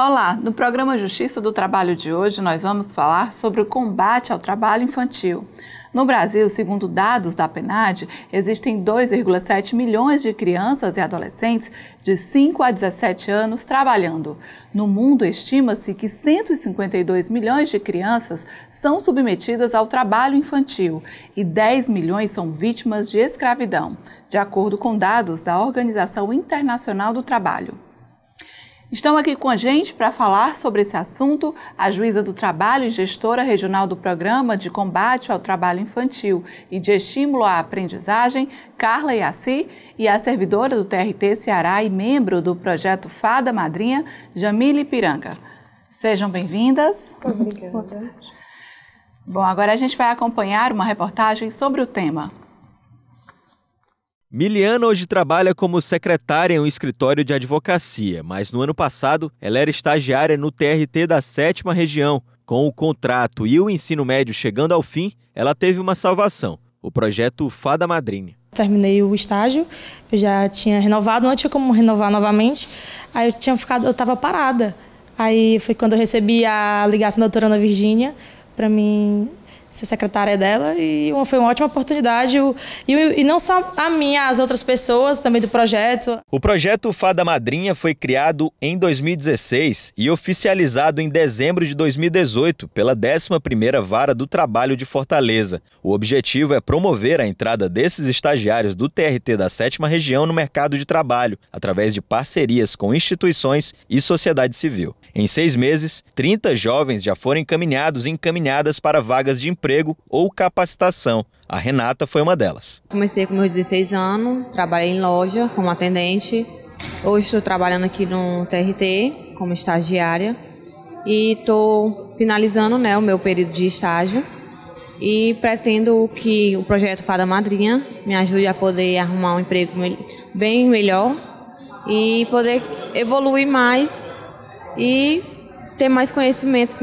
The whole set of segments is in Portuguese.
Olá, no programa Justiça do Trabalho de hoje nós vamos falar sobre o combate ao trabalho infantil. No Brasil, segundo dados da PNAD, existem 2,7 milhões de crianças e adolescentes de 5 a 17 anos trabalhando. No mundo, estima-se que 152 milhões de crianças são submetidas ao trabalho infantil e 10 milhões são vítimas de escravidão, de acordo com dados da Organização Internacional do Trabalho. Estão aqui com a gente para falar sobre esse assunto a juíza do trabalho e gestora regional do Programa de Combate ao Trabalho Infantil e de Estímulo à Aprendizagem, Karla Yacy, e a servidora do TRT Ceará e membro do projeto Fada Madrinha, Jamile Piranga. Sejam bem-vindas. Obrigada. Bom, agora a gente vai acompanhar uma reportagem sobre o tema. Miliana hoje trabalha como secretária em um escritório de advocacia, mas no ano passado ela era estagiária no TRT da 7ª região. Com o contrato e o ensino médio chegando ao fim, ela teve uma salvação, o projeto Fada Madrinha. Terminei o estágio, eu já tinha renovado, não tinha como renovar novamente, aí eu estava parada. Aí foi quando eu recebi a ligação da doutora Ana Virgínia para mim ser secretária dela, e foi uma ótima oportunidade, e não só a mim, as outras pessoas também do projeto. O projeto Fada Madrinha foi criado em 2016 e oficializado em dezembro de 2018 pela 11ª Vara do Trabalho de Fortaleza. O objetivo é promover a entrada desses estagiários do TRT da 7ª região no mercado de trabalho, através de parcerias com instituições e sociedade civil. Em 6 meses, 30 jovens já foram encaminhados e encaminhadas para vagas de emprego ou capacitação. A Renata foi uma delas. Comecei com meus 16 anos, trabalhei em loja como atendente. Hoje estou trabalhando aqui no TRT como estagiária e estou finalizando, né, o meu período de estágio e pretendo que o projeto Fada Madrinha me ajude a poder arrumar um emprego bem melhor e poder evoluir mais e ter mais conhecimentos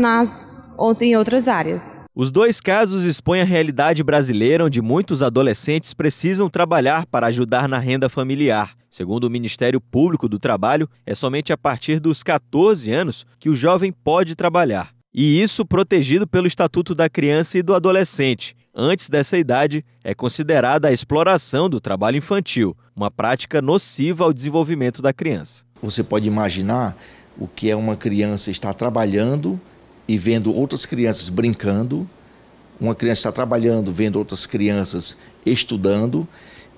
em outras áreas. Os dois casos expõem a realidade brasileira onde muitos adolescentes precisam trabalhar para ajudar na renda familiar. Segundo o Ministério Público do Trabalho, é somente a partir dos 14 anos que o jovem pode trabalhar. E isso protegido pelo Estatuto da Criança e do Adolescente. Antes dessa idade, é considerada a exploração do trabalho infantil, uma prática nociva ao desenvolvimento da criança. Você pode imaginar o que é uma criança estar trabalhando e vendo outras crianças brincando, uma criança está trabalhando, vendo outras crianças estudando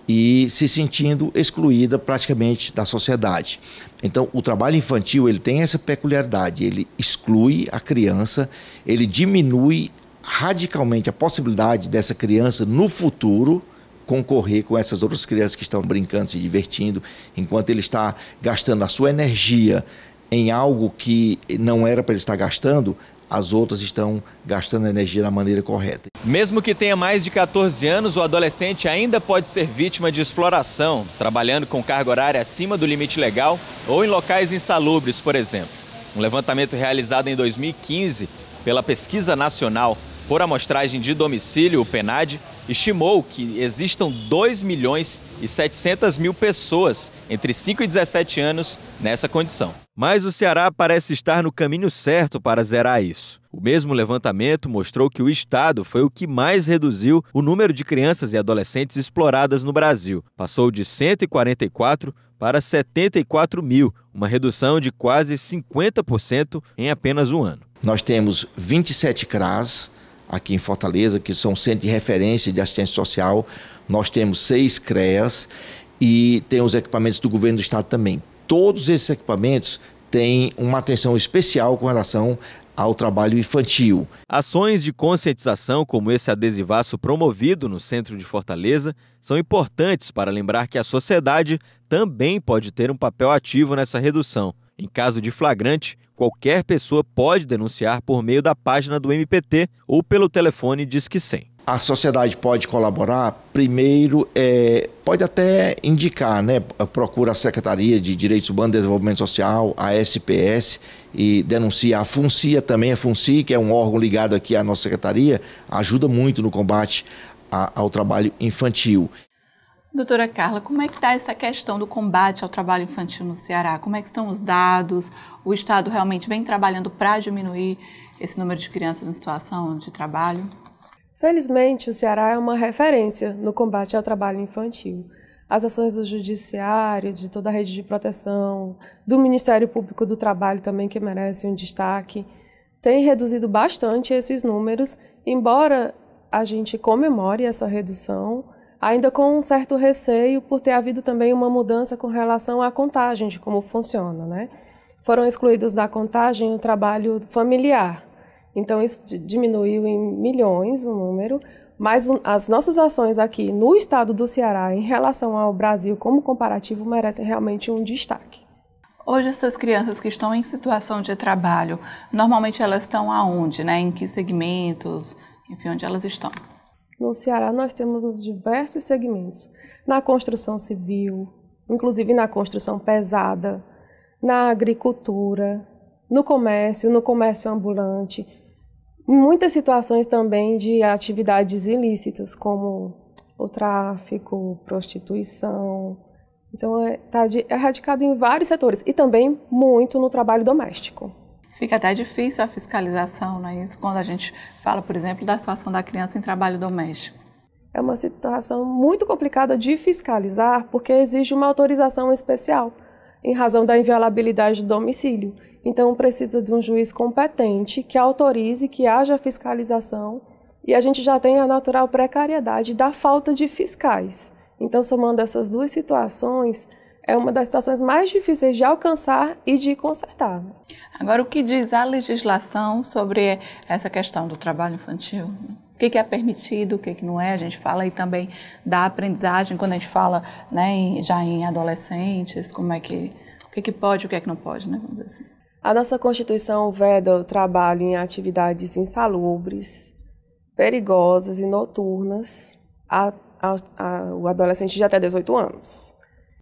e se sentindo excluída praticamente da sociedade. Então, o trabalho infantil ele tem essa peculiaridade, ele exclui a criança, ele diminui radicalmente a possibilidade dessa criança no futuro concorrer com essas outras crianças que estão brincando, se divertindo, enquanto ele está gastando a sua energia em algo que não era para ele estar gastando. As outras estão gastando energia da maneira correta. Mesmo que tenha mais de 14 anos, o adolescente ainda pode ser vítima de exploração, trabalhando com carga horária acima do limite legal ou em locais insalubres, por exemplo. Um levantamento realizado em 2015 pela Pesquisa Nacional por Amostragem de Domicílio, o PNAD, estimou que existam 2 milhões e 700 mil pessoas entre 5 e 17 anos nessa condição. Mas o Ceará parece estar no caminho certo para zerar isso. O mesmo levantamento mostrou que o estado foi o que mais reduziu o número de crianças e adolescentes exploradas no Brasil. Passou de 144 para 74 mil, uma redução de quase 50% em apenas um ano. Nós temos 27 CRAS aqui em Fortaleza, que são centros de referência de assistência social. Nós temos 6 CREAS e temos equipamentos do governo do estado também. Todos esses equipamentos têm uma atenção especial com relação ao trabalho infantil. Ações de conscientização como esse adesivaço promovido no centro de Fortaleza são importantes para lembrar que a sociedade também pode ter um papel ativo nessa redução. Em caso de flagrante, qualquer pessoa pode denunciar por meio da página do MPT ou pelo telefone Disque 100. A sociedade pode colaborar, primeiro, pode até indicar, né? Procura a Secretaria de Direitos Humanos e Desenvolvimento Social, a SPS, e denuncia a FUNCIA também, a FUNCIA, que é um órgão ligado aqui à nossa secretaria, ajuda muito no combate ao trabalho infantil. Doutora Karla, como é que está essa questão do combate ao trabalho infantil no Ceará? Como é que estão os dados? O Estado realmente vem trabalhando para diminuir esse número de crianças em situação de trabalho? Felizmente, o Ceará é uma referência no combate ao trabalho infantil. As ações do Judiciário, de toda a rede de proteção, do Ministério Público do Trabalho também, que merece um destaque, tem reduzido bastante esses números, embora a gente comemore essa redução, ainda com um certo receio por ter havido também uma mudança com relação à contagem, de como funciona, né? Foram excluídos da contagem o trabalho familiar, então isso diminuiu em milhões o número, mas as nossas ações aqui no estado do Ceará em relação ao Brasil como comparativo merecem realmente um destaque. Hoje essas crianças que estão em situação de trabalho, normalmente elas estão aonde, né? Em que segmentos, enfim, onde elas estão? No Ceará nós temos nos diversos segmentos, na construção civil, inclusive na construção pesada, na agricultura, no comércio ambulante, muitas situações também de atividades ilícitas, como o tráfico, prostituição. Então está erradicado em vários setores e também muito no trabalho doméstico. Fica até difícil a fiscalização, não é isso? Quando a gente fala, por exemplo, da situação da criança em trabalho doméstico. É uma situação muito complicada de fiscalizar, porque exige uma autorização especial, em razão da inviolabilidade do domicílio. Então, precisa de um juiz competente que autorize, que haja fiscalização, e a gente já tem a natural precariedade da falta de fiscais. Então, somando essas duas situações, é uma das situações mais difíceis de alcançar e de consertar. Agora, o que diz a legislação sobre essa questão do trabalho infantil? O que é permitido, o que não é? A gente fala aí também da aprendizagem, quando a gente fala, né, já em adolescentes, como é que, o que pode e o que não pode, né? Vamos dizer assim. A nossa Constituição veda o trabalho em atividades insalubres, perigosas e noturnas ao adolescente de até 18 anos.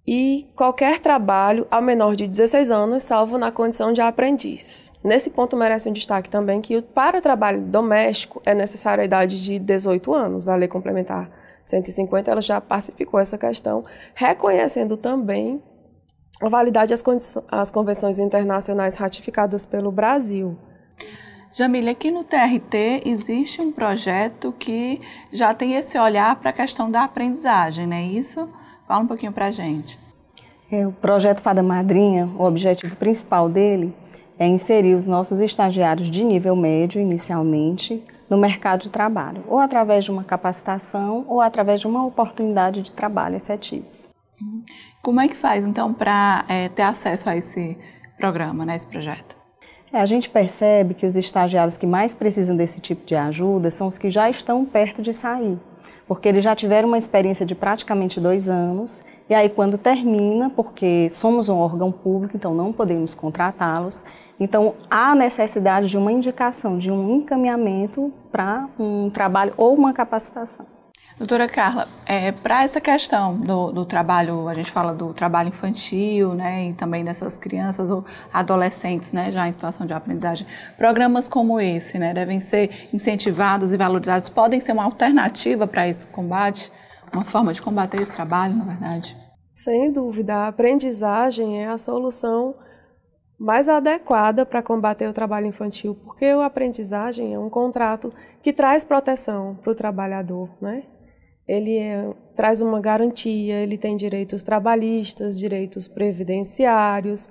E qualquer trabalho ao menor de 16 anos, salvo na condição de aprendiz. Nesse ponto merece um destaque também que para o trabalho doméstico é necessária a idade de 18 anos. A Lei Complementar 150 ela já pacificou essa questão, reconhecendo também a validade às convenções internacionais ratificadas pelo Brasil. Jamile, aqui no TRT existe um projeto que já tem esse olhar para a questão da aprendizagem, não é isso? Fala um pouquinho para a gente. O projeto Fada Madrinha, o objetivo principal dele é inserir os nossos estagiários de nível médio, inicialmente, no mercado de trabalho, ou através de uma capacitação, ou através de uma oportunidade de trabalho efetivo. Como é que faz, então, para ter acesso a esse programa, né, esse projeto? A gente percebe que os estagiários que mais precisam desse tipo de ajuda são os que já estão perto de sair, porque eles já tiveram uma experiência de praticamente 2 anos, e aí quando termina, porque somos um órgão público, então não podemos contratá-los, então há necessidade de uma indicação, de um encaminhamento para um trabalho ou uma capacitação. Doutora Karla, para essa questão do trabalho, a gente fala do trabalho infantil, né, e também dessas crianças ou adolescentes, né, já em situação de aprendizagem, programas como esse, né, devem ser incentivados e valorizados, podem ser uma alternativa para esse combate, uma forma de combater esse trabalho, na verdade? Sem dúvida, a aprendizagem é a solução mais adequada para combater o trabalho infantil, porque a aprendizagem é um contrato que traz proteção para o trabalhador, né? Ele traz uma garantia, ele tem direitos trabalhistas, direitos previdenciários,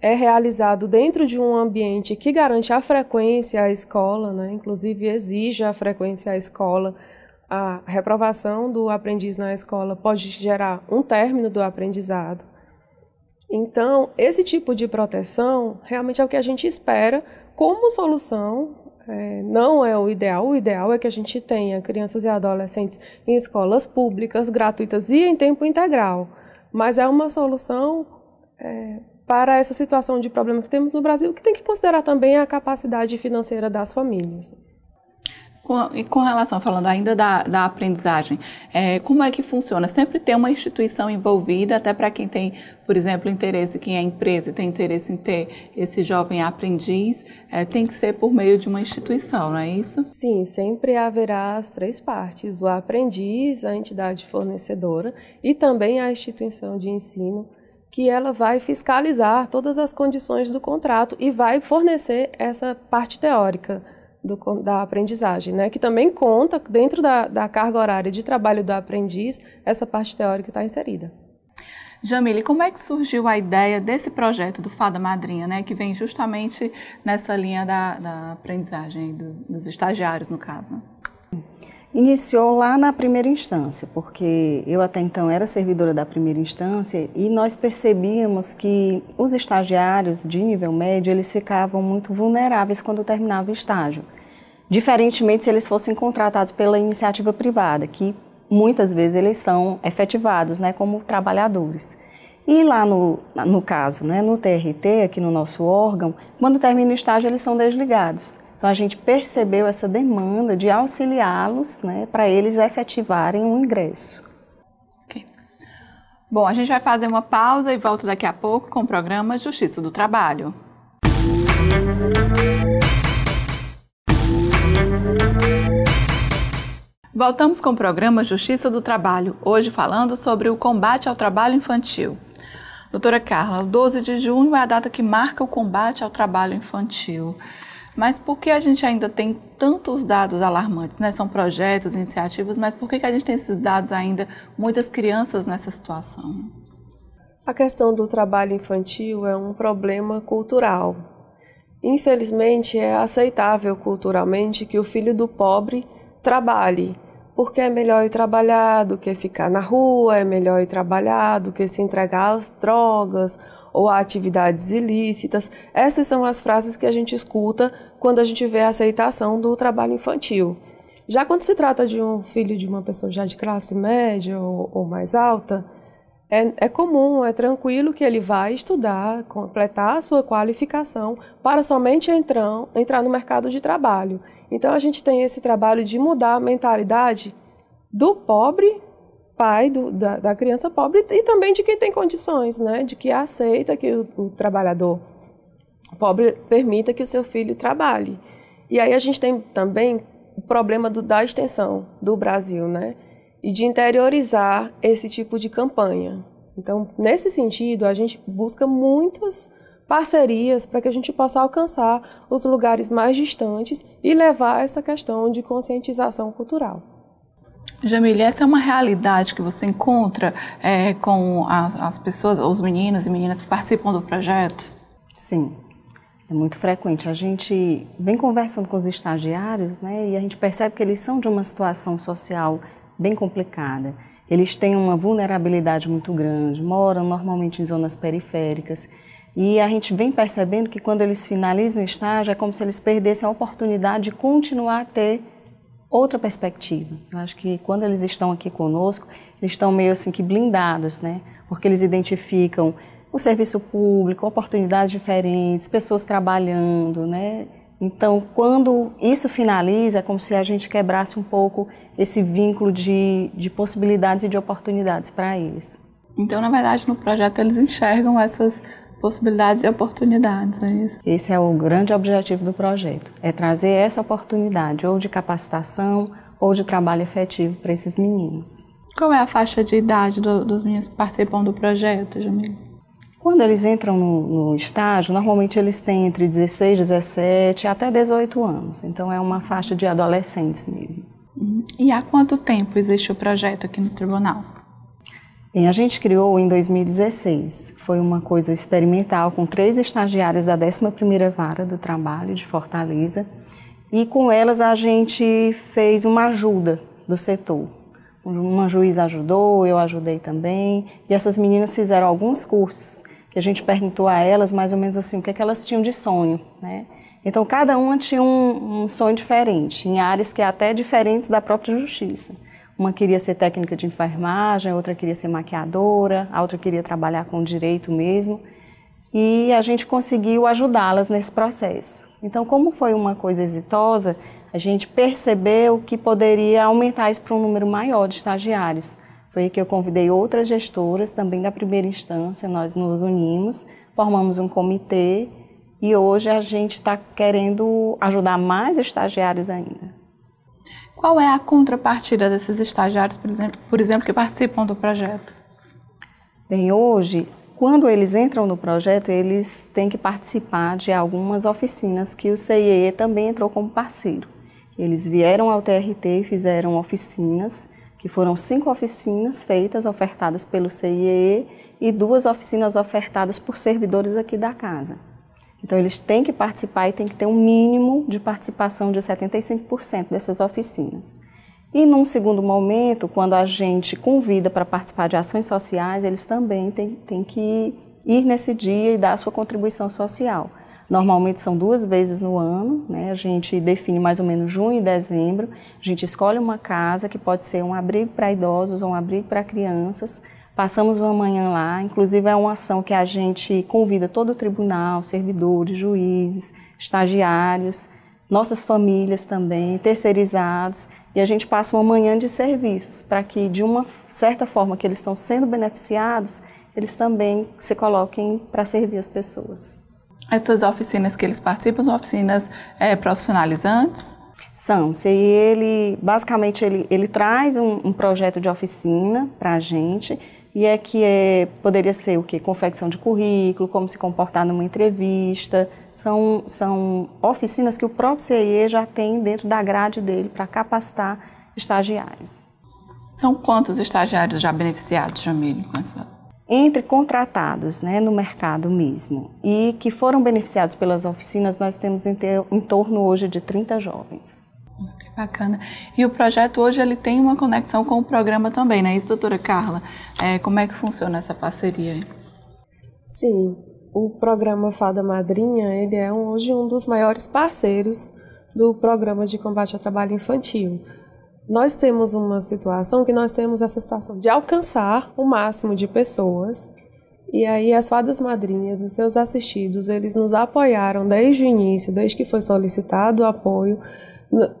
é realizado dentro de um ambiente que garante a frequência à escola, né? Inclusive exige a frequência à escola. A reprovação do aprendiz na escola pode gerar um término do aprendizado. Então, esse tipo de proteção realmente é o que a gente espera como solução. Não é o ideal é que a gente tenha crianças e adolescentes em escolas públicas, gratuitas e em tempo integral, mas é uma solução para essa situação de problema que temos no Brasil, que tem que considerar também a capacidade financeira das famílias. Com relação, falando ainda da aprendizagem, como é que funciona? Sempre tem uma instituição envolvida, até para quem tem, por exemplo, interesse, quem é empresa e tem interesse em ter esse jovem aprendiz, tem que ser por meio de uma instituição, não é isso? Sim, sempre haverá as três partes, o aprendiz, a entidade fornecedora e também a instituição de ensino, que ela vai fiscalizar todas as condições do contrato e vai fornecer essa parte teórica da aprendizagem, né? Que também conta, dentro da carga horária de trabalho do aprendiz, essa parte teórica está inserida. Jamile, como é que surgiu a ideia desse projeto do Fada Madrinha, né? Que vem justamente nessa linha da aprendizagem, dos estagiários, no caso, né? Iniciou lá na primeira instância, porque eu até então era servidora da primeira instância e nós percebíamos que os estagiários de nível médio, eles ficavam muito vulneráveis quando terminava o estágio. Diferentemente se eles fossem contratados pela iniciativa privada, que muitas vezes eles são efetivados, né, como trabalhadores. E lá no caso, né, no TRT, aqui no nosso órgão, quando termina o estágio eles são desligados. Então, a gente percebeu essa demanda de auxiliá-los, né, para eles efetivarem o ingresso. Okay. Bom, a gente vai fazer uma pausa e volta daqui a pouco com o programa Justiça do Trabalho. Voltamos com o programa Justiça do Trabalho, hoje falando sobre o combate ao trabalho infantil. Doutora Karla, o 12 de junho é a data que marca o combate ao trabalho infantil. Mas por que a gente ainda tem tantos dados alarmantes, né? São projetos, iniciativas, mas por que a gente tem esses dados ainda, muitas crianças nessa situação? A questão do trabalho infantil é um problema cultural. Infelizmente, é aceitável culturalmente que o filho do pobre trabalhe, porque é melhor ir trabalhar do que ficar na rua, é melhor ir trabalhar do que se entregar às drogas, ou a atividades ilícitas. Essas são as frases que a gente escuta quando a gente vê a aceitação do trabalho infantil. Já quando se trata de um filho de uma pessoa já de classe média ou mais alta, é comum, é tranquilo que ele vai estudar, completar a sua qualificação para somente entrar no mercado de trabalho. Então a gente tem esse trabalho de mudar a mentalidade do pobre, pai da criança pobre e também de quem tem condições, né? De que aceita que o trabalhador pobre permita que o seu filho trabalhe. E aí a gente tem também o problema da extensão do Brasil, né? E de interiorizar esse tipo de campanha. Então, nesse sentido, a gente busca muitas parcerias para que a gente possa alcançar os lugares mais distantes e levar essa questão de conscientização cultural. Jamile, essa é uma realidade que você encontra com as pessoas, os meninos e meninas que participam do projeto? Sim, é muito frequente. A gente vem conversando com os estagiários, né, e a gente percebe que eles são de uma situação social bem complicada. Eles têm uma vulnerabilidade muito grande, moram normalmente em zonas periféricas. E a gente vem percebendo que quando eles finalizam o estágio, é como se eles perdessem a oportunidade de continuar a ter outra perspectiva. Eu acho que quando eles estão aqui conosco, eles estão meio assim que blindados, né? Porque eles identificam o serviço público, oportunidades diferentes, pessoas trabalhando, né? Então, quando isso finaliza, é como se a gente quebrasse um pouco esse vínculo de possibilidades e de oportunidades para eles. Então, na verdade, no projeto eles enxergam essas possibilidades e oportunidades, é isso? Esse é o grande objetivo do projeto, é trazer essa oportunidade ou de capacitação ou de trabalho efetivo para esses meninos. Qual é a faixa de idade dos meninos que participam do projeto, Jamile? Quando eles entram no estágio, normalmente eles têm entre 16, 17 até 18 anos, então é uma faixa de adolescentes mesmo. E há quanto tempo existe o projeto aqui no tribunal? A gente criou em 2016, foi uma coisa experimental com 3 estagiárias da 11ª Vara do Trabalho de Fortaleza e com elas a gente fez uma ajuda do setor. Uma juíza ajudou, eu ajudei também e essas meninas fizeram alguns cursos que a gente perguntou a elas mais ou menos assim o que é que elas tinham de sonho, né? Então cada uma tinha um sonho diferente, em áreas que é até diferentes da própria justiça. Uma queria ser técnica de enfermagem, outra queria ser maquiadora, a outra queria trabalhar com direito mesmo. E a gente conseguiu ajudá-las nesse processo. Então, como foi uma coisa exitosa, a a gente percebeu que poderia aumentar isso para um número maior de estagiários. Foi aí que eu convidei outras gestoras, também da primeira instância, nós nos unimos, formamos um comitê e hoje a gente está querendo ajudar mais estagiários ainda. Qual é a contrapartida desses estagiários, por exemplo, que participam do projeto? Bem, hoje, quando eles entram no projeto, eles têm que participar de algumas oficinas que o CIEE também entrou como parceiro. Eles vieram ao TRT e fizeram oficinas, que foram 5 oficinas feitas, ofertadas pelo CIEE, e 2 oficinas ofertadas por servidores aqui da casa. Então, eles têm que participar e têm que ter um mínimo de participação de 75% dessas oficinas. E, num segundo momento, quando a gente convida para participar de ações sociais, eles também têm que ir nesse dia e dar a sua contribuição social. Normalmente são 2 vezes no ano, né? A gente define mais ou menos junho e dezembro, a gente escolhe uma casa que pode ser um abrigo para idosos ou um abrigo para crianças, passamos uma manhã lá, inclusive é uma ação que a gente convida todo o tribunal, servidores, juízes, estagiários, nossas famílias também, terceirizados, e a gente passa uma manhã de serviços para que, de uma certa forma que eles estão sendo beneficiados, eles também se coloquem para servir as pessoas. Essas oficinas que eles participam são oficinas profissionalizantes? São. Se ele, basicamente, ele traz um projeto de oficina para a gente e poderia ser o quê? Confecção de currículo, como se comportar numa entrevista. São oficinas que o próprio CIE já tem dentro da grade dele para capacitar estagiários. São quantos estagiários já beneficiados, Jamile, com essa? Entre contratados, né, no mercado mesmo, e que foram beneficiados pelas oficinas, nós temos em torno hoje de 30 jovens. Que bacana. E o projeto hoje ele tem uma conexão com o programa também, né? Isso, doutora Karla, como é que funciona essa parceria? Sim, o programa Fada Madrinha ele é hoje um dos maiores parceiros do Programa de Combate ao Trabalho Infantil. Nós temos uma situação que nós temos essa situação de alcançar o máximo de pessoas e aí as fadas madrinhas, os seus assistidos, eles nos apoiaram desde o início, desde que foi solicitado o apoio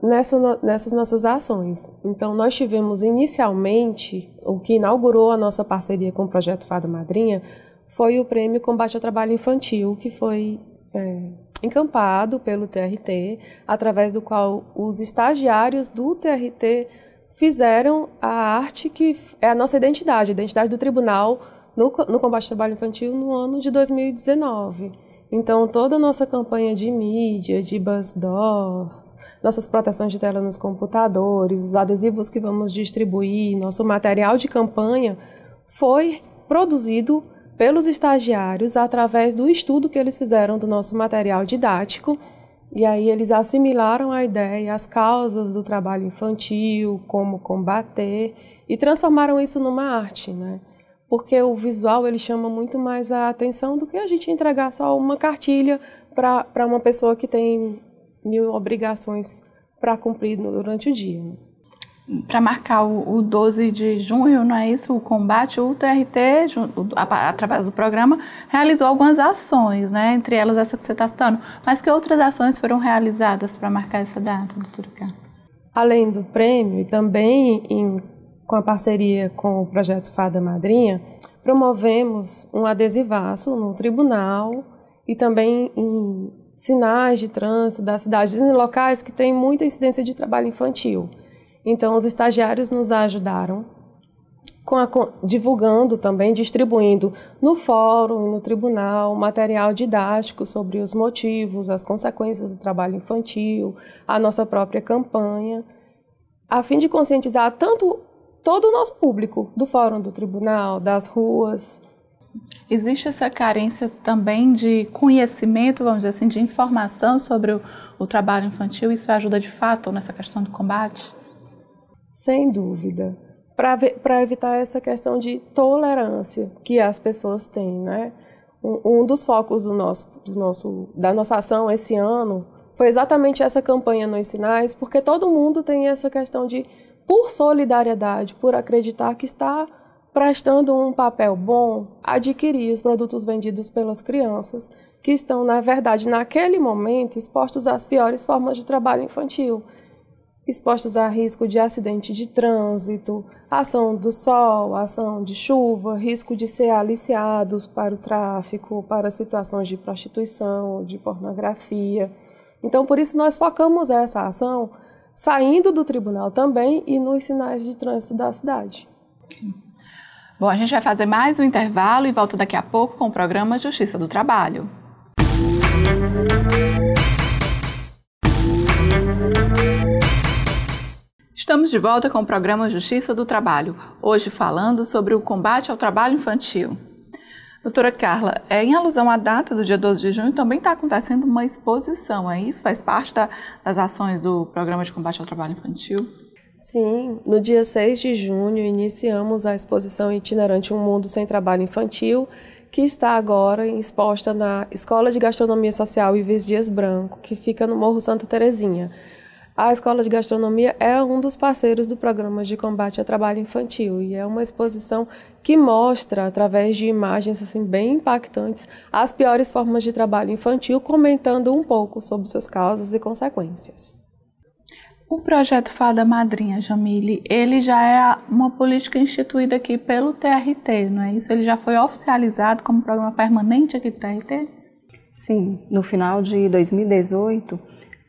nessas nossas ações. Então nós tivemos inicialmente, o que inaugurou a nossa parceria com o projeto Fada Madrinha foi o Prêmio Combate ao Trabalho Infantil, que foi encampado pelo TRT, através do qual os estagiários do TRT fizeram a arte que é a nossa identidade, a identidade do tribunal no combate ao trabalho infantil no ano de 2019. Então, toda a nossa campanha de mídia, de buzzdor, nossas proteções de tela nos computadores, os adesivos que vamos distribuir, nosso material de campanha, foi produzido pelos estagiários através do estudo que eles fizeram do nosso material didático e aí eles assimilaram a ideia, as causas do trabalho infantil, como combater e transformaram isso numa arte, né? Porque o visual ele chama muito mais a atenção do que a gente entregar só uma cartilha para uma pessoa que tem 1000 obrigações para cumprir durante o dia, né? Para marcar o 12 de junho, não é isso? O combate, o TRT, através do programa, realizou algumas ações, né? Entre elas essa que você está citando. Mas que outras ações foram realizadas para marcar essa data, doutora Karla? Além do prêmio, e também com a parceria com o projeto Fada Madrinha, promovemos um adesivaço no tribunal e também em sinais de trânsito das cidades, em locais que tem muita incidência de trabalho infantil. Então, os estagiários nos ajudaram, divulgando também, distribuindo no fórum e no tribunal material didático sobre os motivos, as consequências do trabalho infantil, a nossa própria campanha, a fim de conscientizar tanto todo o nosso público, do fórum, do tribunal, das ruas. Existe essa carência também de conhecimento, vamos dizer assim, de informação sobre o trabalho infantil? Isso ajuda de fato nessa questão do combate? Sem dúvida, para evitar essa questão de tolerância que as pessoas têm, né? Um dos focos da nossa ação esse ano foi exatamente essa campanha nos sinais, porque todo mundo tem essa questão de, por solidariedade, por acreditar que está prestando um papel bom, adquirir os produtos vendidos pelas crianças, que estão, na verdade, naquele momento, expostos às piores formas de trabalho infantil. expostos a risco de acidente de trânsito, ação do sol, ação de chuva, risco de ser aliciados para o tráfico, para situações de prostituição, de pornografia. Então, por isso, nós focamos essa ação saindo do tribunal também e nos sinais de trânsito da cidade. Bom, a gente vai fazer mais um intervalo e volta daqui a pouco com o programa Justiça do Trabalho. Estamos de volta com o programa Justiça do Trabalho, hoje falando sobre o combate ao trabalho infantil. Doutora Karla, em alusão à data do dia 12 de junho, também está acontecendo uma exposição, é isso? Faz parte das ações do Programa de Combate ao Trabalho Infantil? Sim, no dia 6 de junho iniciamos a exposição itinerante Um Mundo Sem Trabalho Infantil, que está agora exposta na Escola de Gastronomia Social Ives Dias Branco, que fica no Morro Santa Terezinha. A Escola de Gastronomia é um dos parceiros do Programa de Combate ao Trabalho Infantil e é uma exposição que mostra, através de imagens assim, bem impactantes, as piores formas de trabalho infantil, comentando um pouco sobre suas causas e consequências. O projeto Fada Madrinha, Jamile, ele já é uma política instituída aqui pelo TRT, não é isso? Ele já foi oficializado como programa permanente aqui do TRT? Sim, no final de 2018...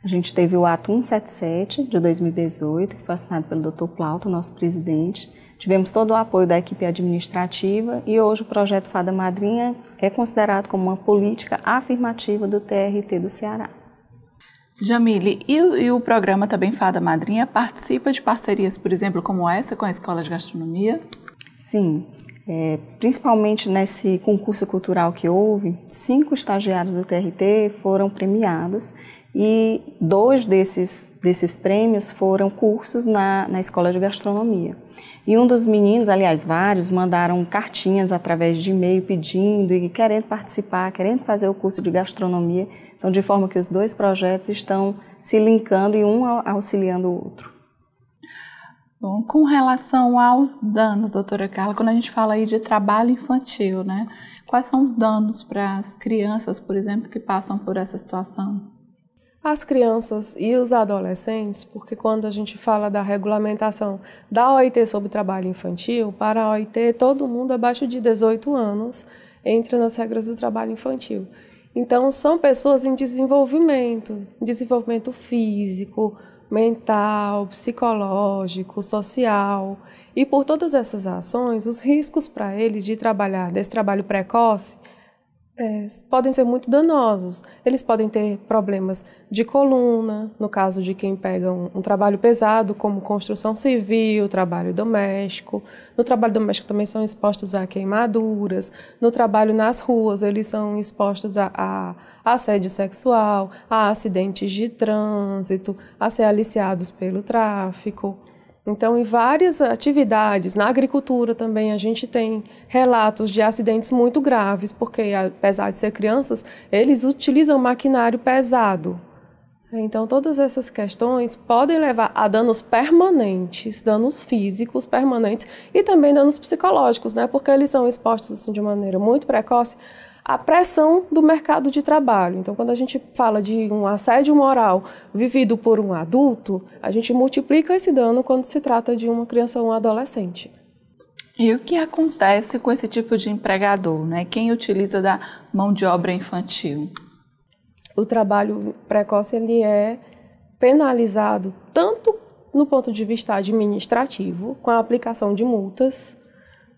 a gente teve o ato 177 de 2018, que foi assinado pelo Dr. Plauto, nosso presidente. Tivemos todo o apoio da equipe administrativa e hoje o projeto Fada Madrinha é considerado como uma política afirmativa do TRT do Ceará. Jamile, e o programa também Fada Madrinha participa de parcerias, por exemplo, como essa com a Escola de Gastronomia? Sim. Principalmente nesse concurso cultural que houve, 5 estagiários do TRT foram premiados e 2 desses prêmios foram cursos na Escola de Gastronomia. E um dos meninos, aliás vários, mandaram cartinhas através de e-mail pedindo e querendo participar, querendo fazer o curso de gastronomia. Então, de forma que os 2 projetos estão se linkando e um auxiliando o outro. Bom, com relação aos danos, doutora Karla, quando a gente fala aí de trabalho infantil, né? Quais são os danos para as crianças, por exemplo, que passam por essa situação? As crianças e os adolescentes, porque quando a gente fala da regulamentação da OIT sobre trabalho infantil, para a OIT todo mundo abaixo de 18 anos entra nas regras do trabalho infantil. Então, são pessoas em desenvolvimento físico, mental, psicológico, social, e por todas essas ações, os riscos para eles de trabalhar desse trabalho precoce podem ser muito danosos. Eles podem ter problemas de coluna, no caso de quem pega um trabalho pesado, como construção civil, trabalho doméstico. No trabalho doméstico também são expostos a queimaduras. No trabalho nas ruas, eles são expostos a assédio sexual, a acidentes de trânsito, a ser aliciados pelo tráfico. Então, em várias atividades, na agricultura também, a gente tem relatos de acidentes muito graves, porque, apesar de ser crianças, eles utilizam maquinário pesado. Então, todas essas questões podem levar a danos permanentes, danos físicos permanentes e também danos psicológicos, né? Porque eles são expostos assim, de maneira muito precoce à pressão do mercado de trabalho. Então, quando a gente fala de um assédio moral vivido por um adulto, a gente multiplica esse dano quando se trata de uma criança ou um adolescente. E o que acontece com esse tipo de empregador, né? Quem utiliza da mão de obra infantil? O trabalho precoce ele é penalizado tanto no ponto de vista administrativo, com a aplicação de multas,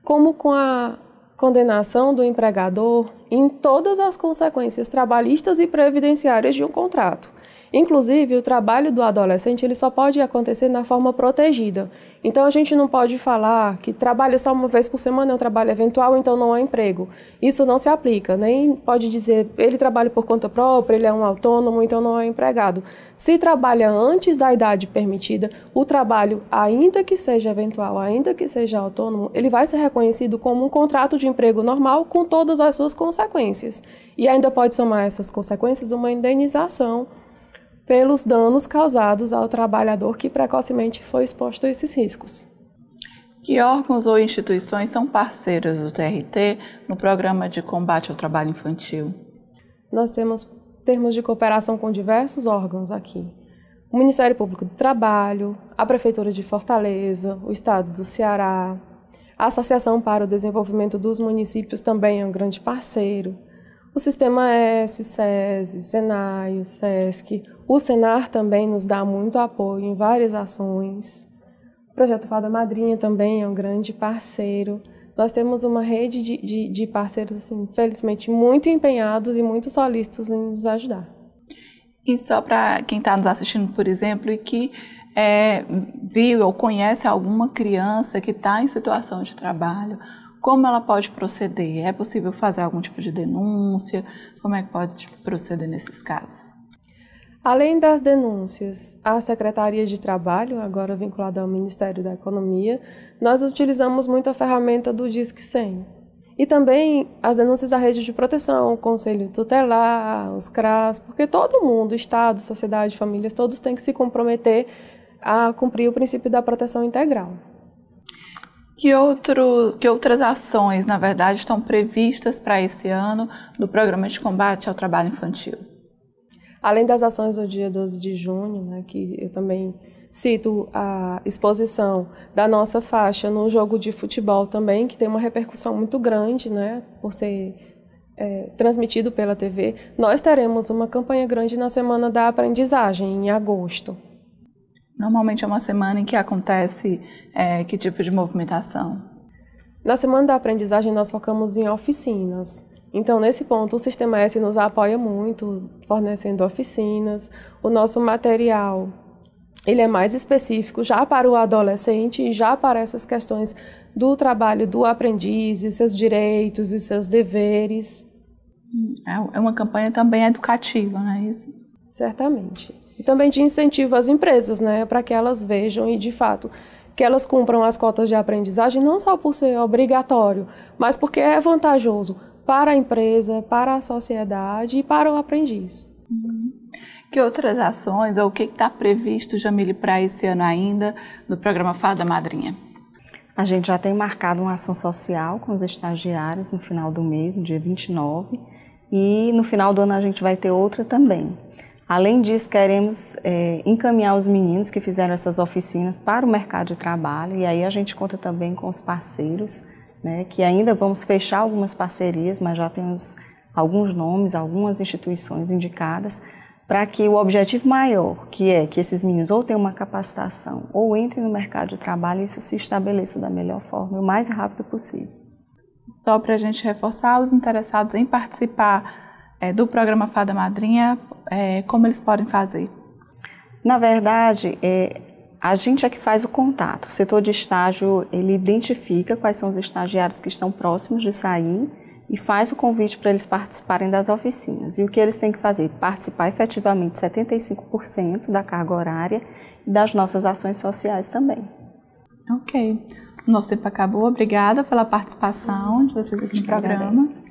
como com a condenação do empregador em todas as consequências trabalhistas e previdenciárias de um contrato. Inclusive, o trabalho do adolescente ele só pode acontecer na forma protegida. Então, a gente não pode falar que trabalha só uma vez por semana, é um trabalho eventual, então não há emprego. Isso não se aplica, nem pode dizer ele trabalha por conta própria, ele é um autônomo, então não é empregado. Se trabalha antes da idade permitida, o trabalho, ainda que seja eventual, ainda que seja autônomo, ele vai ser reconhecido como um contrato de emprego normal com todas as suas consequências. E ainda pode somar essas consequências uma indenização pelos danos causados ao trabalhador que precocemente foi exposto a esses riscos. Que órgãos ou instituições são parceiros do TRT no Programa de Combate ao Trabalho Infantil? Nós temos termos de cooperação com diversos órgãos aqui. o Ministério Público do Trabalho, a Prefeitura de Fortaleza, o Estado do Ceará, a Associação para o Desenvolvimento dos Municípios também é um grande parceiro, o Sistema S, o SESI, o SENAI, o SESC, o SENAR também nos dá muito apoio em várias ações, o Projeto Fada Madrinha também é um grande parceiro. Nós temos uma rede de parceiros, assim, felizmente, muito empenhados e muito solícitos em nos ajudar. E só para quem está nos assistindo, por exemplo, e que viu ou conhece alguma criança que está em situação de trabalho, como ela pode proceder? É possível fazer algum tipo de denúncia? Como é que pode proceder nesses casos? Além das denúncias, a Secretaria de Trabalho, agora vinculada ao Ministério da Economia, nós utilizamos muito a ferramenta do Disque 100. E também as denúncias da rede de proteção, o Conselho Tutelar, os CRAS, porque todo mundo, Estado, sociedade, famílias, todos têm que se comprometer a cumprir o princípio da proteção integral. Que outras ações, na verdade, estão previstas para esse ano do Programa de Combate ao Trabalho Infantil? Além das ações do dia 12 de junho, né, que eu também cito a exposição da nossa faixa no jogo de futebol também, que tem uma repercussão muito grande, né, por ser transmitido pela TV, nós teremos uma campanha grande na Semana da Aprendizagem, em agosto. Normalmente é uma semana em que acontece que tipo de movimentação? Na Semana da Aprendizagem nós focamos em oficinas. Então, nesse ponto, o Sistema S nos apoia muito, fornecendo oficinas. O nosso material ele é mais específico já para o adolescente e já para essas questões do trabalho do aprendiz, os seus direitos, os seus deveres. É uma campanha também educativa, não é isso? Certamente. E também de incentivo às empresas, né, para que elas vejam e, de fato, que elas cumpram as cotas de aprendizagem, não só por ser obrigatório, mas porque é vantajoso para a empresa, para a sociedade e para o aprendiz. Que outras ações, ou o que está previsto, Jamile, para esse ano ainda, no programa Fada Madrinha? A gente já tem marcado uma ação social com os estagiários no final do mês, no dia 29, e no final do ano a gente vai ter outra também. Além disso, queremos encaminhar os meninos que fizeram essas oficinas para o mercado de trabalho, e aí a gente conta também com os parceiros, né, que ainda vamos fechar algumas parcerias, mas já temos alguns nomes, algumas instituições indicadas, para que o objetivo maior, que é que esses meninos ou tenham uma capacitação ou entrem no mercado de trabalho, isso se estabeleça da melhor forma, o mais rápido possível. Só para a gente reforçar, os interessados em participar do programa Fada Madrinha, como eles podem fazer? Na verdade, a gente é que faz o contato. O setor de estágio, ele identifica quais são os estagiários que estão próximos de sair e faz o convite para eles participarem das oficinas. E o que eles têm que fazer? Participar efetivamente 75% da carga horária e das nossas ações sociais também. Ok. Nosso tempo acabou. Obrigada pela participação de vocês aqui no programa. Agradeço.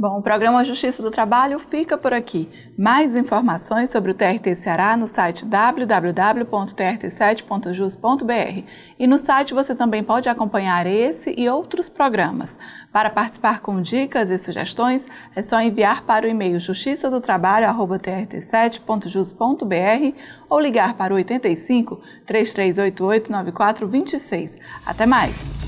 Bom, o programa Justiça do Trabalho fica por aqui. Mais informações sobre o TRT Ceará no site www.trt7.jus.br. E no site você também pode acompanhar esse e outros programas. Para participar com dicas e sugestões, é só enviar para o e-mail justiçadotrabalho@trt7.jus.br ou ligar para o 85 3388 9426. Até mais!